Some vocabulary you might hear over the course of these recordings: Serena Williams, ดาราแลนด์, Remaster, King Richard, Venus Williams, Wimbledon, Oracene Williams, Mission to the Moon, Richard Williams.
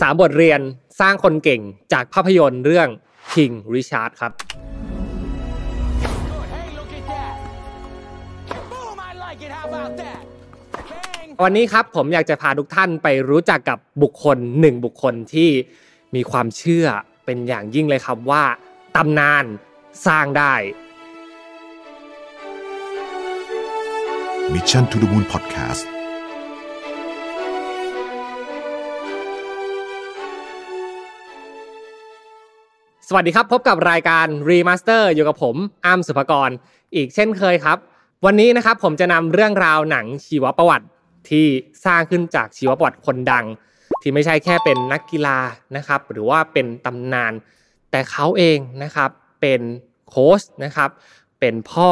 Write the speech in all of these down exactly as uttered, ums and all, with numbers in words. สาม บทเรียนสร้างคนเก่งจากภาพยนตร์เรื่อง King Richard ครับวันนี้ครับผมอยากจะพาทุกท่านไปรู้จักกับบุคคลหนึ่งบุคคลที่มีความเชื่อเป็นอย่างยิ่งเลยครับว่าตำนานสร้างได้ Mission to the Moon Podcast สวัสดีครับพบกับรายการ Remaster อยู่กับผมอ้ำสุภกรอีกเช่นเคยครับวันนี้นะครับผมจะนำเรื่องราวหนังชีวประวัติที่สร้างขึ้นจากชีวประวัติคนดังที่ไม่ใช่แค่เป็นนักกีฬานะครับหรือว่าเป็นตำนานแต่เขาเองนะครับเป็นโค้ชนะครับเป็นพ่อ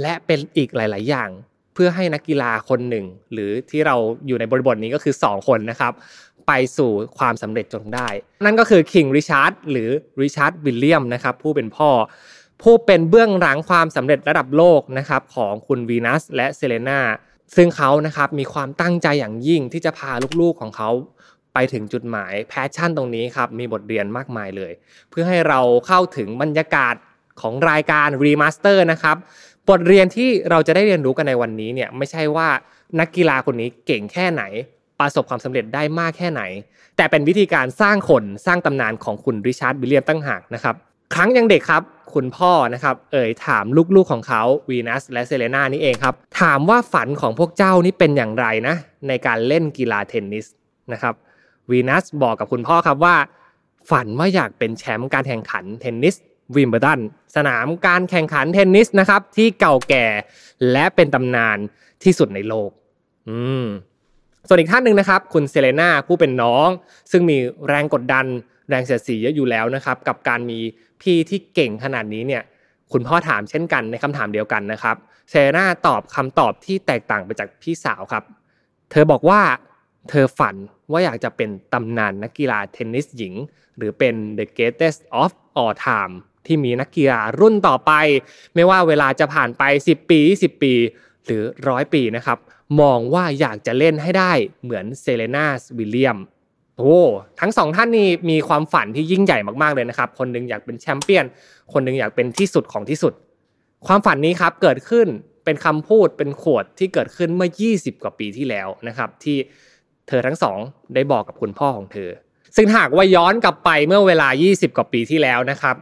และเป็นอีกหลายๆอย่างเพื่อให้นักกีฬาคนหนึ่งหรือที่เราอยู่ในบริบทนี้ก็คือสองคนนะครับไปสู่ความสำเร็จจนได้นั่นก็คือคิงริชาร์ดหรือริชาร์ดวิลเลียมนะครับผู้เป็นพ่อผู้เป็นเบื้องหลังความสำเร็จระดับโลกนะครับของคุณวีนัสและเซเลน่าซึ่งเขานะครับมีความตั้งใจอย่างยิ่งที่จะพาลูกๆของเขาไปถึงจุดหมายแพชชั่นตรงนี้ครับมีบทเรียนมากมายเลยเพื่อให้เราเข้าถึงบรรยากาศของรายการรีมาสเตอร์นะครับบทเรียนที่เราจะได้เรียนรู้กันในวันนี้เนี่ยไม่ใช่ว่านักกีฬาคนนี้เก่งแค่ไหนประสบความสำเร็จได้มากแค่ไหนแต่เป็นวิธีการสร้างคนสร้างตำนานของคุณริชาร์ดวิลเลียมตั้งหากนะครับครั้งยังเด็กครับคุณพ่อนะครับเอ่ยถามลูกๆของเขาวีนัสและเซเลน่านี่เองครับถามว่าฝันของพวกเจ้านี่เป็นอย่างไรนะในการเล่นกีฬาเทนนิสนะครับวีนัสบอกกับคุณพ่อครับว่าฝันว่าอยากเป็นแชมป์การแข่งขันเทนนิสวิมเบิลดันสนามการแข่งขันเทนนิสนะครับที่เก่าแก่และเป็นตำนานที่สุดในโลกอืมส่วนอีกท่านหนึ่งนะครับคุณเซเลน่าผู้เป็นน้องซึ่งมีแรงกดดันแรงเสียดสีเยอะอยู่แล้วนะครับกับการมีพี่ที่เก่งขนาดนี้เนี่ยคุณพ่อถามเช่นกันในคำถามเดียวกันนะครับเซเลน่าตอบคำตอบที่แตกต่างไปจากพี่สาวครับเธอบอกว่าเธอฝันว่าอยากจะเป็นตำนานนักกีฬาเทนนิสหญิงหรือเป็น the greatest of all time ที่มีนักกีฬารุ่นต่อไปไม่ว่าเวลาจะผ่านไปสิบปียี่สิบปีหรือหนึ่งร้อยปีนะครับมองว่าอยากจะเล่นให้ได้เหมือนเซเลน่าวิลเลียมโอ้ทั้งสองท่านนี่มีความฝันที่ยิ่งใหญ่มากๆเลยนะครับคนนึงอยากเป็นแชมเปี้ยนคนนึงอยากเป็นที่สุดของที่สุดความฝันนี้ครับเกิดขึ้นเป็นคำพูดเป็นโค้ดที่เกิดขึ้นเมื่อยี่สิบกว่าปีที่แล้วนะครับที่เธอทั้งสองได้บอกกับคุณพ่อของเธอซึ่งหากว่าย้อนกลับไปเมื่อเวลายี่สิบกว่าปีที่แล้วนะครับ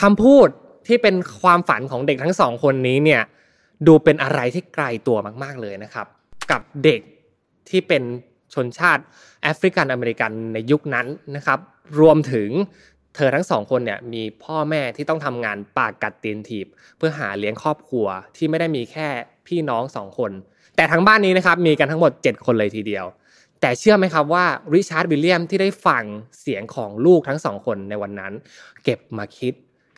คำพูดที่เป็นความฝันของเด็กทั้งสองคนนี้เนี่ยดูเป็นอะไรที่ไกลตัวมากๆเลยนะครับกับเด็กที่เป็นชนชาติแอฟริกันอเมริกันในยุคนั้นนะครับรวมถึงเธอทั้งสองคนเนี่ยมีพ่อแม่ที่ต้องทำงานปากกัดตีนถีบเพื่อหาเลี้ยงครอบครัวที่ไม่ได้มีแค่พี่น้องสองคนแต่ทั้งบ้านนี้นะครับมีกันทั้งหมดเจ็ดคนเลยทีเดียวแต่เชื่อไหมครับว่าริชาร์ดวิลเลียมที่ได้ฟังเสียงของลูกทั้งสองคนในวันนั้นเก็บมาคิด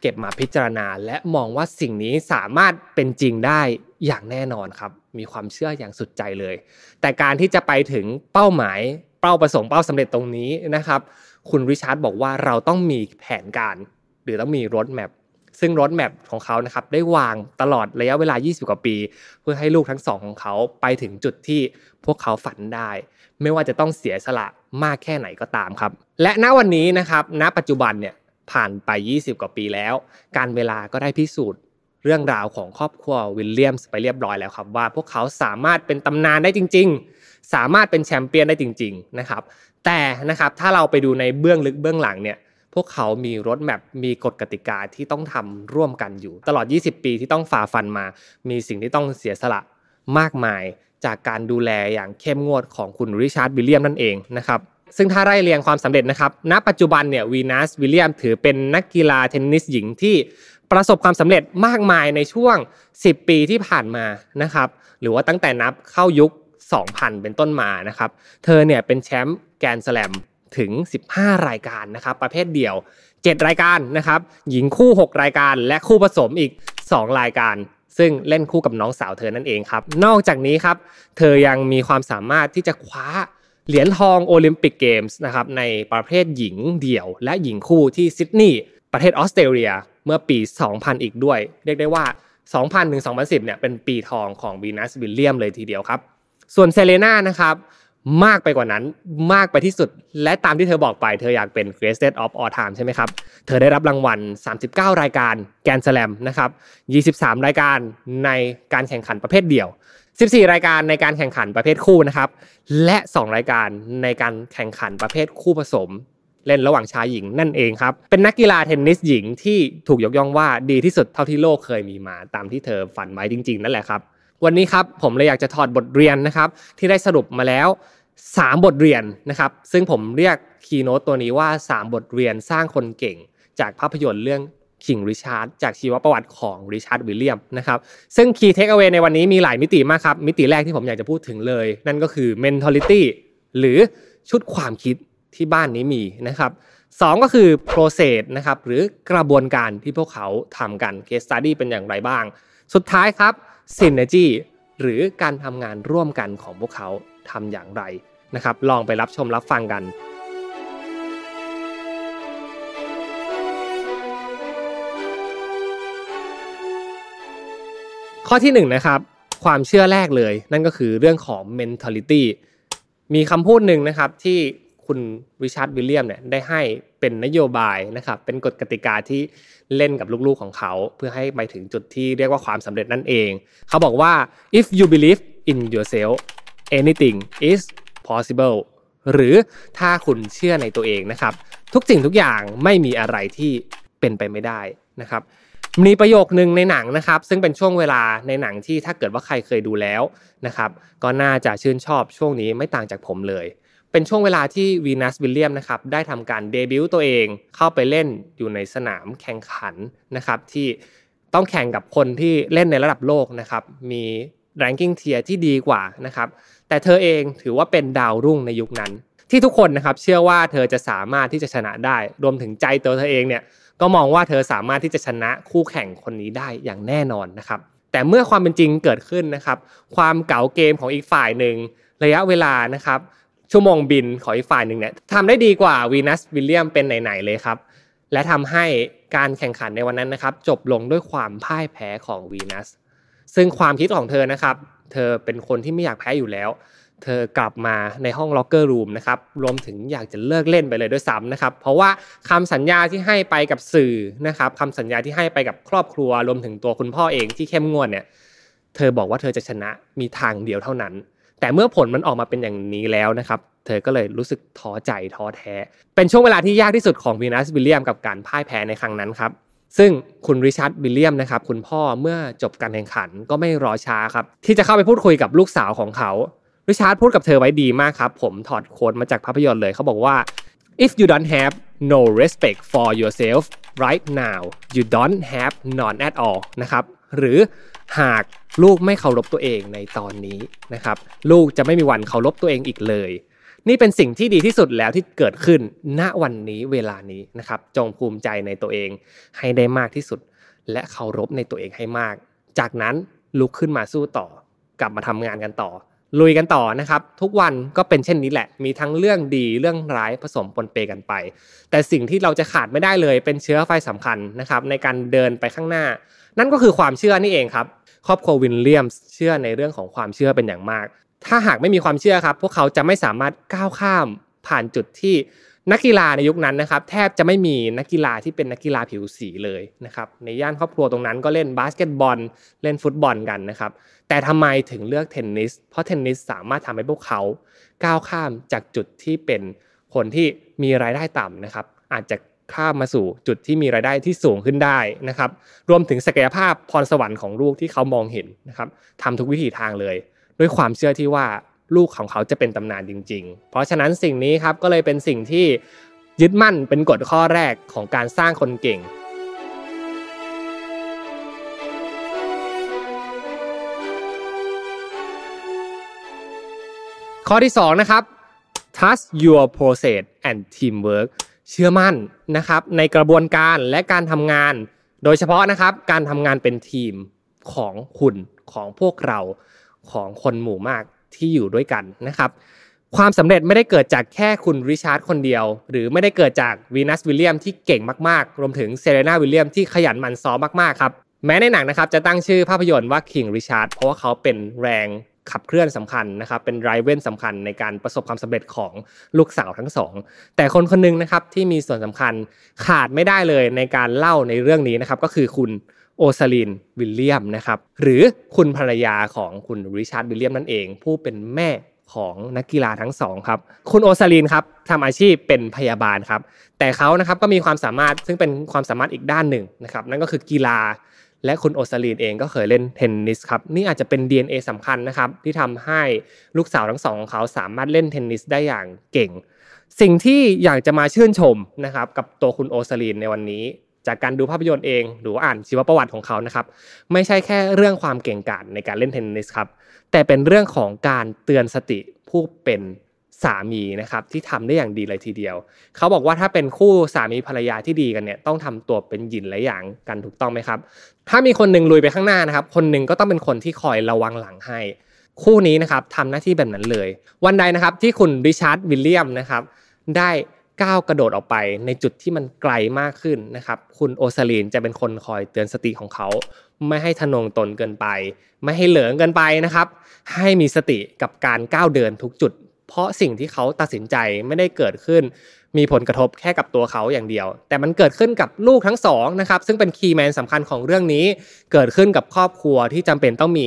เก็บมาพิจารณาและมองว่าสิ่งนี้สามารถเป็นจริงได้อย่างแน่นอนครับมีความเชื่ออย่างสุดใจเลยแต่การที่จะไปถึงเป้าหมายเป้าประสงค์เป้าสำเร็จตรงนี้นะครับคุณริชาร์ดบอกว่าเราต้องมีแผนการหรือต้องมีโรดแมปซึ่งโรดแมปของเขานะครับได้วางตลอดระยะเวลายี่สิบกว่าปีเพื่อให้ลูกทั้งสองของเขาไปถึงจุดที่พวกเขาฝันได้ไม่ว่าจะต้องเสียสละมากแค่ไหนก็ตามครับและณวันนี้นะครับณปัจจุบันเนี่ยผ่านไปยี่สิบกว่าปีแล้วการเวลาก็ได้พิสูจน์เรื่องราวของครอบครัววิลเลียมส์ไปเรียบร้อยแล้วครับว่าพวกเขาสามารถเป็นตำนานได้จริงๆสามารถเป็นแชมเปี้ยนได้จริงๆนะครับแต่นะครับถ้าเราไปดูในเบื้องลึกเบื้องหลังเนี่ยพวกเขามีโรดแมพมีกฎกติกาที่ต้องทำร่วมกันอยู่ตลอดยี่สิบปีที่ต้องฝ่าฟันมามีสิ่งที่ต้องเสียสละมากมายจากการดูแลอย่างเข้มงวดของคุณริชาร์ดวิลเลียมนั่นเองนะครับซึ่งถ้าไล่เรียงความสำเร็จนะครับณปัจจุบันเนี่ยวีนัสวิลเลียมถือเป็นนักกีฬาเทนนิสหญิงที่ประสบความสำเร็จมากมายในช่วงสิบปีที่ผ่านมานะครับหรือว่าตั้งแต่นับเข้ายุคสองพันเป็นต้นมานะครับเธอเนี่ยเป็นแชมป์แกรนด์สแลมถึงสิบห้ารายการนะครับประเภทเดี่ยวเจ็ดรายการนะครับหญิงคู่หกรายการและคู่ผสมอีกสองรายการซึ่งเล่นคู่กับน้องสาวเธอนั่นเองครับนอกจากนี้ครับเธอยังมีความสามารถที่จะคว้าเหรียญทองโอลิมปิกเกมส์นะครับในประเภทหญิงเดี่ยวและหญิงคู่ที่ซิดนีย์ประเทศออสเตรเลียเมื่อปีสองพันอีกด้วยเรียกได้ว่า สองพันถึงสองพันสิบ เนี่ยเป็นปีทองของวีนัสวิลเลียมเลยทีเดียวครับส่วนเซเลน่านะครับ มากไปกว่านั้นมากไปที่สุดและตามที่เธอบอกไปเธออยากเป็น Greatest of All Time ใช่ไหมครับเธอได้รับรางวัลสามสิบเก้ารายการแกรนด์สแลมนะครับยี่สิบสามรายการในการแข่งขันประเภทเดี่ยวสิบสี่รายการในการแข่งขันประเภทคู่นะครับและสองรายการในการแข่งขันประเภทคู่ผสมเล่นระหว่างชายหญิงนั่นเองครับเป็นนักกีฬาเทนนิสหญิงที่ถูกยกย่องว่าดีที่สุดเท่าที่โลกเคยมีมาตามที่เธอฝันไว้จริงๆนั่นแหละครับวันนี้ครับผมเลยอยากจะถอดบทเรียนนะครับที่ได้สรุปมาแล้วสามบทเรียนนะครับซึ่งผมเรียกคีย์โน้ตตัวนี้ว่าสามบทเรียนสร้างคนเก่งจากภาพยนตร์เรื่อง King Richard จากชีวประวัติของ Richard Williams นะครับซึ่ง Key Takeaway ในวันนี้มีหลายมิติมากครับมิติแรกที่ผมอยากจะพูดถึงเลยนั่นก็คือ Mentality หรือชุดความคิดที่บ้านนี้มีนะครับสองก็คือ process นะครับหรือกระบวนการที่พวกเขาทำกัน case study เป็นอย่างไรบ้างสุดท้ายครับ synergy หรือการทำงานร่วมกันของพวกเขาทำอย่างไรนะครับลองไปรับชมรับฟังกันข้อที่หนึ่งนะครับความเชื่อแรกเลยนั่นก็คือเรื่องของ mentality มีคำพูดหนึ่งนะครับที่คุณริชาร์ดวิลเลียมเนี่ยได้ให้เป็นนโยบายนะครับเป็นกฎกติกาที่เล่นกับลูกๆของเขาเพื่อให้ไปถึงจุดที่เรียกว่าความสำเร็จนั่นเองเขาบอกว่า if you believe in yourself anything is possible หรือถ้าคุณเชื่อในตัวเองนะครับทุกสิ่งทุกอย่างไม่มีอะไรที่เป็นไปไม่ได้นะครับมีประโยคนึงในหนังนะครับซึ่งเป็นช่วงเวลาในหนังที่ถ้าเกิดว่าใครเคยดูแล้วนะครับก็น่าจะชื่นชอบช่วงนี้ไม่ต่างจากผมเลยเป็นช่วงเวลาที่วีนัสวิลเลียมนะครับได้ทำการเดบิวต์ตัวเองเข้าไปเล่นอยู่ในสนามแข่งขันนะครับที่ต้องแข่งกับคนที่เล่นในระดับโลกนะครับมีแรงกิ้งเทียร์ที่ดีกว่านะครับแต่เธอเองถือว่าเป็นดาวรุ่งในยุคนั้นที่ทุกคนนะครับเชื่อว่าเธอจะสามารถที่จะชนะได้รวมถึงใจตัวเธอเองเนี่ยก็มองว่าเธอสามารถที่จะชนะคู่แข่งคนนี้ได้อย่างแน่นอนนะครับแต่เมื่อความเป็นจริงเกิดขึ้นนะครับความเก๋าเกมของอีกฝ่ายหนึ่งระยะเวลานะครับชั่วโมงบินของอีกฝ่ายหนึ่งเนี่ยทำได้ดีกว่าวีนัสวิลเลียมเป็นไหนๆเลยครับและทำให้การแข่งขันในวันนั้นนะครับจบลงด้วยความพ่ายแพ้ของวีนัสซึ่งความคิดของเธอนะครับเธอเป็นคนที่ไม่อยากแพ้อยู่แล้วเธอกลับมาในห้องล็อกเกอร์รูมนะครับรวมถึงอยากจะเลิกเล่นไปเลยด้วยซ้ำนะครับเพราะว่าคำสัญญาที่ให้ไปกับสื่อนะครับคำสัญญาที่ให้ไปกับครอบครัวรวมถึงตัวคุณพ่อเองที่เข้มงวดเนี่ยเธอบอกว่าเธอจะชนะมีทางเดียวเท่านั้นแต่เมื่อผลมันออกมาเป็นอย่างนี้แล้วนะครับเธอก็เลยรู้สึกท้อใจท้อแท้เป็นช่วงเวลาที่ยากที่สุดของวีนัสวิลเลียมกับการพ่ายแพ้ในครั้งนั้นครับซึ่งคุณริชาร์ดวิลเลียมนะครับคุณพ่อเมื่อจบการแข่งขันก็ไม่รอช้าครับที่จะเข้าไปพูดคุยกับลูกสาวของเขาริชาร์ดพูดกับเธอไว้ดีมากครับผมถอดโค้ดมาจากภาพยนตร์เลยเขาบอกว่า if you don't have no respect for yourself right now you don't have none at all นะครับหรือหากลูกไม่เคารพตัวเองในตอนนี้นะครับลูกจะไม่มีวันเคารพตัวเองอีกเลยนี่เป็นสิ่งที่ดีที่สุดแล้วที่เกิดขึ้นณวันนี้เวลานี้นะครับจงภูมิใจในตัวเองให้ได้มากที่สุดและเคารพในตัวเองให้มากจากนั้นลุกขึ้นมาสู้ต่อกลับมาทำงานกันต่อลุยกันต่อนะครับทุกวันก็เป็นเช่นนี้แหละมีทั้งเรื่องดีเรื่องร้ายผสมปนเปกันไปแต่สิ่งที่เราจะขาดไม่ได้เลยเป็นเชื้อไฟสำคัญนะครับในการเดินไปข้างหน้านั่นก็คือความเชื่อนี่เองครับครอบครัววิลเลียมเชื่อในเรื่องของความเชื่อเป็นอย่างมากถ้าหากไม่มีความเชื่อครับพวกเขาจะไม่สามารถก้าวข้ามผ่านจุดที่นักกีฬาในยุคนั้นนะครับแทบจะไม่มีนักกีฬาที่เป็นนักกีฬาผิวสีเลยนะครับในย่านครอบครัวตรงนั้นก็เล่นบาสเกตบอลเล่นฟุตบอลกันนะครับแต่ทำไมถึงเลือกเทนนิสเพราะเทนนิสสามารถทำให้พวกเขาก้าวข้ามจากจุดที่เป็นคนที่มีรายได้ต่ำนะครับอาจจะข้ามมาสู่จุดที่มีรายได้ที่สูงขึ้นได้นะครับรวมถึงศักยภาพพรสวรรค์ของลูกที่เขามองเห็นนะครับทำทุกวิถีทางเลยด้วยความเชื่อที่ว่าลูกของเขาจะเป็นตำนานจริงๆเพราะฉะนั้นสิ่งนี้ครับก็เลยเป็นสิ่งที่ยึดมั่นเป็นกฎข้อแรกของการสร้างคนเก่งข้อที่สองนะครับ trust your process and teamwork เชื่อมั่นนะครับในกระบวนการและการทำงานโดยเฉพาะนะครับการทำงานเป็นทีมของคุณของพวกเราของคนหมู่มากที่อยู่ด้วยกันนะครับความสำเร็จไม่ได้เกิดจากแค่คุณริชาร์ดคนเดียวหรือไม่ได้เกิดจากวีนัสวิลเลียมที่เก่งมากๆรวมถึงเซเรน่าวิลเลียมที่ขยันหมั่นซ้อมมากๆครับแม้ในหนังนะครับจะตั้งชื่อภาพยนตร์ว่า King Richard เพราะว่าเขาเป็นแรง ขับเคลื่อนสำคัญนะครับเป็นไดรเวอร์สำคัญในการประสบความสำเร็จของลูกสาวทั้งสองแต่คนคนนึงนะครับที่มีส่วนสำคัญขาดไม่ได้เลยในการเล่าในเรื่องนี้นะครับก็คือคุณโอซาลินวิลเลียมนะครับหรือคุณภรรยาของคุณริชาร์ดวิลเลียมนั่นเองผู้เป็นแม่ของนักกีฬาทั้งสองครับคุณโอซาลินครับทำอาชีพเป็นพยาบาลครับแต่เขานะครับก็มีความสามารถซึ่งเป็นความสามารถอีกด้านหนึ่งนะครับนั่นก็คือกีฬาและคุณโอซาลินเองก็เคยเล่นเทนนิสครับนี่อาจจะเป็น ดี เอ็น เอ สำคัญนะครับที่ทำให้ลูกสาวทั้งสองของเขาสามารถเล่นเทนนิสได้อย่างเก่งสิ่งที่อยากจะมาชื่นชมนะครับกับตัวคุณโอซาลินในวันนี้จากการดูภาพยนตร์เองหรืออ่านชีวประวัติของเขานะครับไม่ใช่แค่เรื่องความเก่งกาจในการเล่นเทนนิสครับแต่เป็นเรื่องของการเตือนสติผู้เป็นสามีนะครับที่ทำได้อย่างดีเลยทีเดียวเขาบอกว่าถ้าเป็นคู่สามีภรรยาที่ดีกันเนี่ยต้องทำตัวเป็นหยินและหยางกันถูกต้องไหมครับถ้ามีคนหนึ่งลุยไปข้างหน้านะครับคนหนึ่งก็ต้องเป็นคนที่คอยระวังหลังให้คู่นี้นะครับทำหน้าที่แบบนั้นเลยวันใดนะครับที่คุณริชาร์ดวิลเลียมนะครับได้ก้าวกระโดดออกไปในจุดที่มันไกลมากขึ้นนะครับคุณโอซาลินจะเป็นคนคอยเตือนสติของเขาไม่ให้ทะนงตนเกินไปไม่ให้เหลิงเกินไปนะครับให้มีสติกับการก้าวเดินทุกจุดเพราะสิ่งที่เขาตัดสินใจไม่ได้เกิดขึ้นมีผลกระทบแค่กับตัวเขาอย่างเดียวแต่มันเกิดขึ้นกับลูกทั้งสองนะครับซึ่งเป็นคีย์แมนสำคัญของเรื่องนี้เกิดขึ้นกับครอบครัวที่จำเป็นต้องมี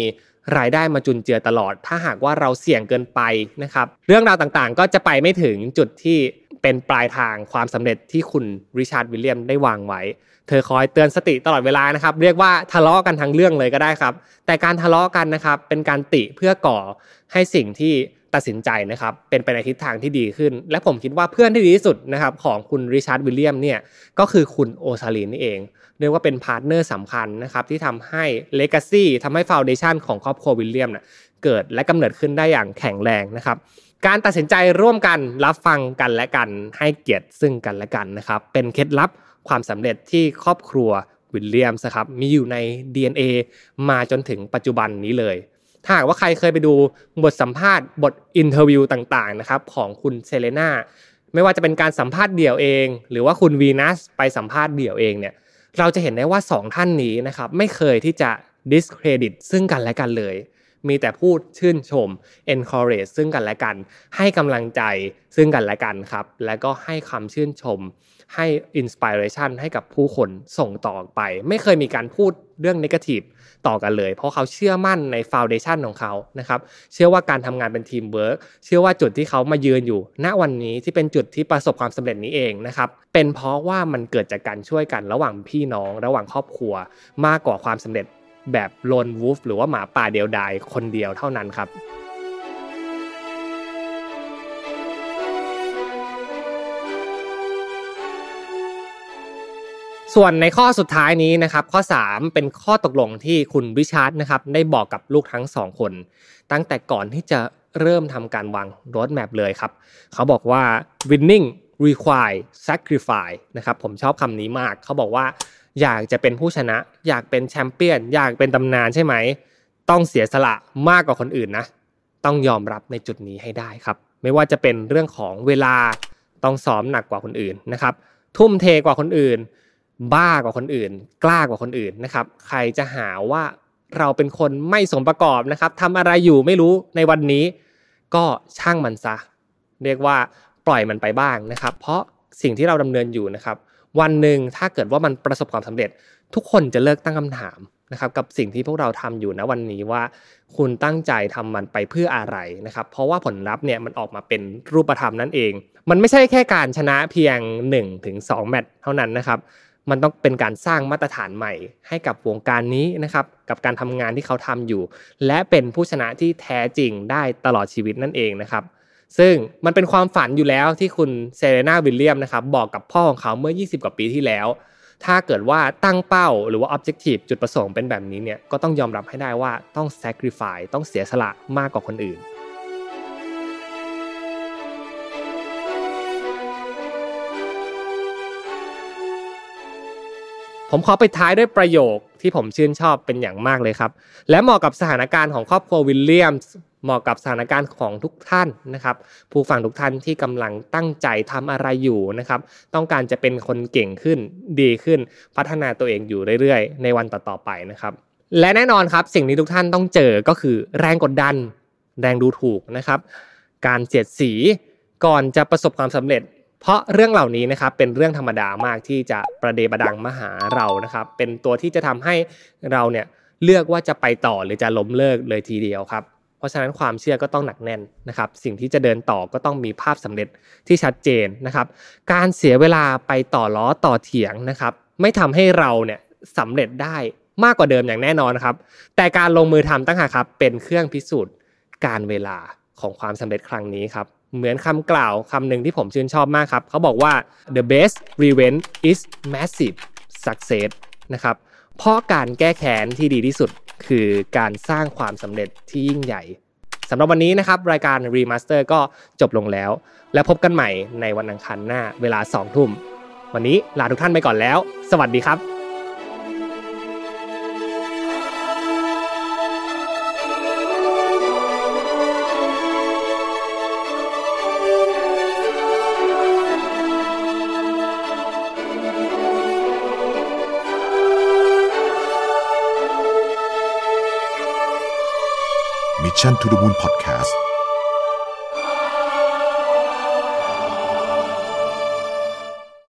รายได้มาจุนเจือตลอดถ้าหากว่าเราเสี่ยงเกินไปนะครับเรื่องราวต่างๆก็จะไปไม่ถึงจุดที่เป็นปลายทางความสำเร็จที่คุณริชาร์ดวิลเลียมได้วางไว้เธอคอยเตือนสติตลอดเวลานะครับเรียกว่าทะเลาะกันทั้งเรื่องเลยก็ได้ครับแต่การทะเลาะกันนะครับเป็นการติเพื่อก่อให้สิ่งที่ตัดสินใจนะครับเป็นไปในทิศทางที่ดีขึ้นและผมคิดว่าเพื่อนที่ดีที่สุดนะครับของคุณริชาร์ดวิลเลียมเนี่ยก็คือคุณโอซาลินนี่เองเรียกว่าเป็นพาร์ทเนอร์สำคัญนะครับที่ทำให้เลกาซี่ทำให้ฟาวเดชั่นของครอบครัววิลเลียมนะเกิดและกำเนิดขึ้นได้อย่างแข็งแรงนะครับการตัดสินใจร่วมกันรับฟังกันและกันให้เกียรติซึ่งกันและกันนะครับเป็นเคล็ดลับความสำเร็จที่ครอบครัววิลเลียมนะครับมีอยู่ใน ดี เอ็น เอ มาจนถึงปัจจุบันนี้เลยถ้าหากว่าใครเคยไปดูบทสัมภาษณ์บทอินเทอร์วิวต่างๆนะครับของคุณเซเลน่าไม่ว่าจะเป็นการสัมภาษณ์เดี่ยวเองหรือว่าคุณวีนัสไปสัมภาษณ์เดี่ยวเองเนี่ยเราจะเห็นได้ว่าสองท่านนี้นะครับไม่เคยที่จะ discredit ซึ่งกันและกันเลยมีแต่พูดชื่นชม encourage ซึ่งกันและกันให้กำลังใจซึ่งกันและกันครับและก็ให้คำชื่นชมให้ inspiration ให้กับผู้คนส่งต่อไปไม่เคยมีการพูดเรื่อง negative ต่อกันเลยเพราะเขาเชื่อมั่นใน foundation ของเขานะครับเชื่อว่าการทำงานเป็น team work เชื่อว่าจุดที่เขามายืนอยู่ณวันนี้ที่เป็นจุดที่ประสบความสำเร็จนี้เองนะครับเป็นเพราะว่ามันเกิดจากการช่วยกันระหว่างพี่น้องระหว่างครอบครัวมากกว่าความสำเร็จแบบโลนวูฟหรือว่าหมาป่าเดียวดายคนเดียวเท่านั้นครับส่วนในข้อสุดท้ายนี้นะครับข้อสามเป็นข้อตกลงที่คุณริชาร์ดนะครับได้บอกกับลูกทั้งสองคนตั้งแต่ก่อนที่จะเริ่มทำการวางโรดแมปเลยครับเขาบอกว่า winning require sacrifice นะครับผมชอบคำนี้มากเขาบอกว่าอยากจะเป็นผู้ชนะอยากเป็นแชมเปี้ยนอยากเป็นตำนานใช่ไหมต้องเสียสละมากกว่าคนอื่นนะต้องยอมรับในจุดนี้ให้ได้ครับไม่ว่าจะเป็นเรื่องของเวลาต้องซ้อมหนักกว่าคนอื่นนะครับทุ่มเทกว่าคนอื่นบ้ากว่าคนอื่นกล้ากว่าคนอื่นนะครับใครจะหาว่าเราเป็นคนไม่สมประกอบนะครับทำอะไรอยู่ไม่รู้ในวันนี้ก็ช่างมันซะเรียกว่าปล่อยมันไปบ้างนะครับเพราะสิ่งที่เราดำเนินอยู่นะครับวันหนึ่งถ้าเกิดว่ามันประสบความสำเร็จทุกคนจะเลิกตั้งคำถามนะครับกับสิ่งที่พวกเราทำอยู่นะวันนี้ว่าคุณตั้งใจทำมันไปเพื่ออะไรนะครับเพราะว่าผลลัพธ์เนี่ยมันออกมาเป็นรูปธรรมนั่นเองมันไม่ใช่แค่การชนะเพียง หนึ่งถึงสอง แมตช์เท่านั้นนะครับมันต้องเป็นการสร้างมาตรฐานใหม่ให้กับวงการนี้นะครับกับการทำงานที่เขาทำอยู่และเป็นผู้ชนะที่แท้จริงได้ตลอดชีวิตนั่นเองนะครับซึ่งมันเป็นความฝันอยู่แล้วที่คุณเซเรน่าวิลเลียมนะครับบอกกับพ่อของเขาเมื่อยี่สิบกว่าปีที่แล้วถ้าเกิดว่าตั้งเป้าหรือว่า objective จุดประสงค์เป็นแบบนี้เนี่ยก็ต้องยอมรับให้ได้ว่าต้อง sacrifice ต้องเสียสละมากกว่าคนอื่นผมขอไปท้ายด้วยประโยคที่ผมชื่นชอบเป็นอย่างมากเลยครับและเหมาะกับสถานการณ์ของครอบครัววิลเลียมเหมาะกับสถานการณ์ของทุกท่านนะครับผู้ฟังทุกท่านที่กำลังตั้งใจทำอะไรอยู่นะครับต้องการจะเป็นคนเก่งขึ้นดีขึ้นพัฒนาตัวเองอยู่เรื่อยๆในวันต่อๆไปนะครับและแน่นอนครับสิ่งที่ทุกท่านต้องเจอก็คือแรงกดดัน แรงดูถูกนะครับการเสียดสีก่อนจะประสบความสำเร็จเพราะเรื่องเหล่านี้นะครับเป็นเรื่องธรรมดามากที่จะประเดประดังมาหาเรานะครับเป็นตัวที่จะทำให้เราเนี่ยเลือกว่าจะไปต่อหรือจะล้มเลิกเลยทีเดียวครับเพราะฉะนั้นความเชื่อก็ต้องหนักแน่นนะครับสิ่งที่จะเดินต่อก็ต้องมีภาพสำเร็จที่ชัดเจนนะครับการเสียเวลาไปต่อล้อต่อเถียงนะครับไม่ทำให้เราเนี่ยสำเร็จได้มากกว่าเดิมอย่างแน่นอนครับแต่การลงมือทำตั้งหากครับเป็นเครื่องพิสูจน์การเวลาของความสำเร็จครั้งนี้ครับเหมือนคำกล่าวคำหนึ่งที่ผมชื่นชอบมากครับเขาบอกว่า the best revenge is massive success นะครับเพราะการแก้แค้นที่ดีที่สุดคือการสร้างความสำเร็จที่ยิ่งใหญ่สำหรับวันนี้นะครับรายการ Remaster ก็จบลงแล้วและพบกันใหม่ในวันอังคารหน้าเวลาสองทุ่มวันนี้ลาทุกท่านไปก่อนแล้วสวัสดีครับMission to the Moon Podcast